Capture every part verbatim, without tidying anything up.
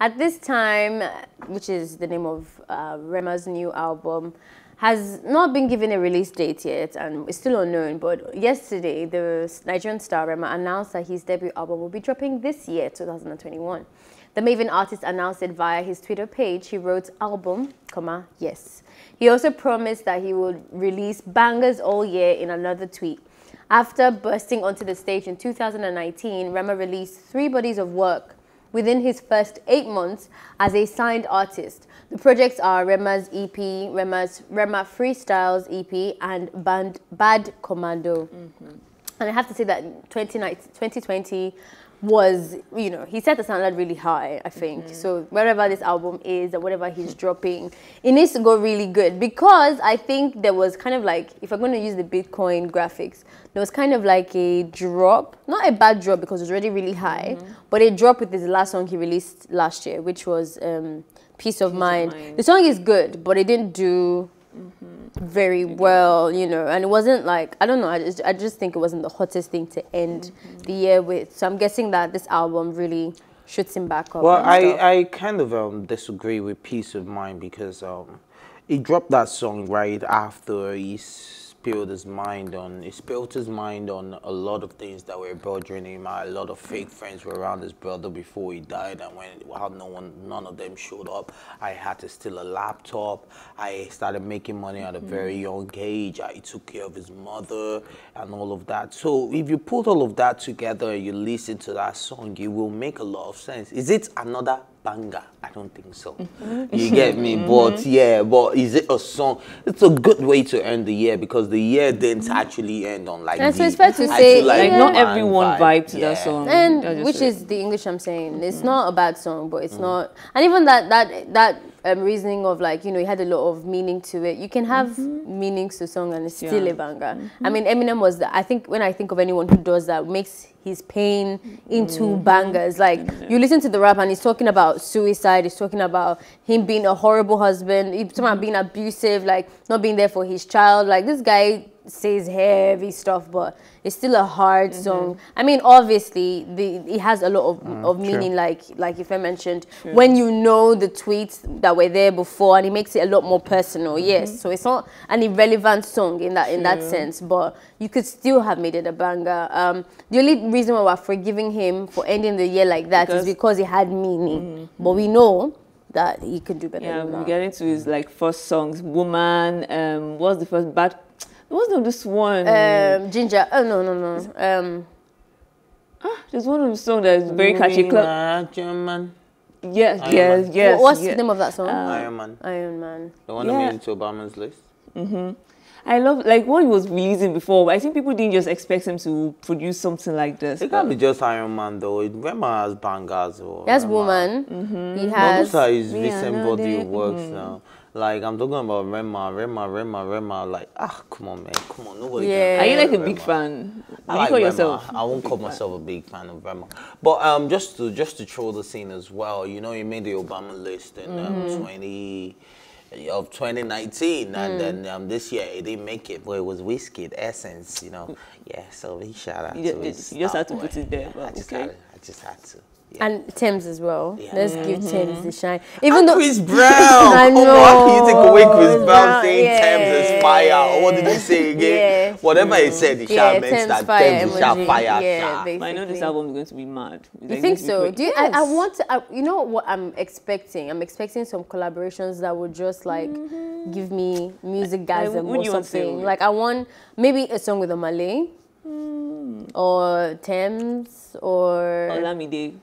At This Time, which is the name of uh, Rema's new album, has not been given a release date yet and it's still unknown, but yesterday the Nigerian star Rema announced that his debut album will be dropping this year, two thousand twenty-one. The MAVIN artist announced it via his Twitter page. He wrote, "Album, comma, yes." He also promised that he would release bangers all year in another tweet. After bursting onto the stage in two thousand nineteen, Rema released three bodies of work within his first eight months as a signed artist. The projects are Rema's E P, Rema's Rema Freestyles E P, and Band Bad Commando. Mm-hmm. And I have to say that twenty twenty was, you know, he set the standard really high, I think. Mm-hmm. So wherever this album is or whatever he's dropping, it needs to go really good, because I think there was kind of like, if I'm going to use the Bitcoin graphics, there was kind of like a drop, not a bad drop because it was already really high, mm-hmm. but a drop with his last song he released last year, which was um, Peace of Mind. Mind. The song is good, but it didn't do mm-hmm. very well, you know, and it wasn't like, I don't know, I just, I just think it wasn't the hottest thing to end mm-hmm. the year with. So I'm guessing that this album really shoots him back up. Well, I, I kind of um, disagree with Peace of Mind, because um, he dropped that song right after he spilled his mind on, he spilled his mind on a lot of things that were bothering him. A lot of fake friends were around his brother before he died, and when how no one, none of them showed up. I had to steal a laptop. I started making money at a very young age. I took care of his mother and all of that. So if you put all of that together and you listen to that song, it will make a lot of sense. Is it another banger? I don't think so. You get me? But yeah, but is it a song? It's a good way to end the year, because the year didn't actually end on like. And so it's fair to say, like, yeah, not everyone vibe to yeah. that song, and which is the English I'm saying. It's mm. not a bad song, but it's mm. not. And even that that that um, reasoning of like, you know, it had a lot of meaning to it. You can have mm-hmm. meanings to song and it's still yeah. a banger. Mm-hmm. I mean, Eminem was the, I think when I think of anyone who does that, makes his pain into mm-hmm. bangers. Like, you listen to the rap and he's talking about suicide, he's talking about him being a horrible husband, he's talking about being abusive, like not being there for his child. Like, this guy says heavy stuff, but it's still a hard mm-hmm. song. I mean, obviously, the, it has a lot of, mm, of meaning, true. like like if I mentioned, true. when you know the tweets that were there before, and it makes it a lot more personal. Mm-hmm. Yes, so it's not an irrelevant song in that true. in that sense, but you could still have made it a banger. Um, the only reason why we're forgiving him for ending the year like that because is because it had meaning, mm-hmm. but we know that he could do better. Yeah, than we're that. Getting to his like first songs, Woman. Um, what's the first bad? What's not this one? Um, Ginger. Oh, no, no, no. Um, ah, there's one of the song that's very catchy. German. Yes, Iron yes, Man. yes. What, what's yes. the name of that song? Um, Iron Man. Iron Man. The one yeah. that made it to Obama's list. Mm-hmm. I love, like, what he was releasing before, but I think people didn't just expect him to produce something like this. It can't be just Iron Man, though. Rema has bangers. Or he has Rema. Woman. Mm-hmm. He has... No, those are his recent body works mm-hmm. now. Like, I'm talking about Rema, Rema, Rema, Rema. Like, ah, come on, man, come on, nobody. Yeah. Are you like Rema. a big fan? I like you call Rema. yourself? I won't call fan. myself a big fan of Rema, but um, just to just to throw the scene as well. You know, he made the Obama list in mm-hmm. um, twenty of twenty nineteen, mm. and then um, this year it didn't make it, but it was Whiskey, Essence. You know, yeah. So he shout out. You, to his you just had to boy. put it there. Yeah, I just okay. had to, I just had to. Yeah. And Tems as well. Yeah. Let's mm-hmm. give Tems the shine. Even and though Chris Brown. I know. Oh, how can you take away Chris Brown saying yeah. Tems is fire? Or what did he say again? Yeah. Whatever he said, he yeah, shall mention that Tems is fire. fire yeah, yeah. I know this album is going to be mad. It's you like think so? Do you? Yes. I, I want to. I, you know what I'm expecting? I'm expecting some collaborations that would just like mm-hmm. give me music gasm or something. Like I want maybe a song with a Malay mm. or Tems or Lamide.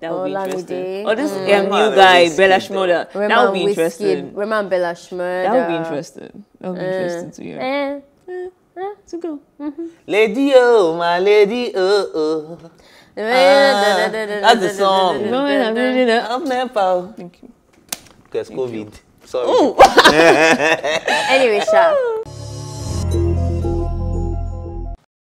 That would oh, be interesting. Or oh, this mm. yeah, new guy, Belashmola. That would be interesting. Rema Belashmola. That would be interesting. That would be uh, interesting to you. Eh, eh, eh, to go. Mm-hmm. Lady O, my Lady O. Uh, that's the song. I'm Nepal. Thank you. Because COVID. Sorry. Anyway, Sha.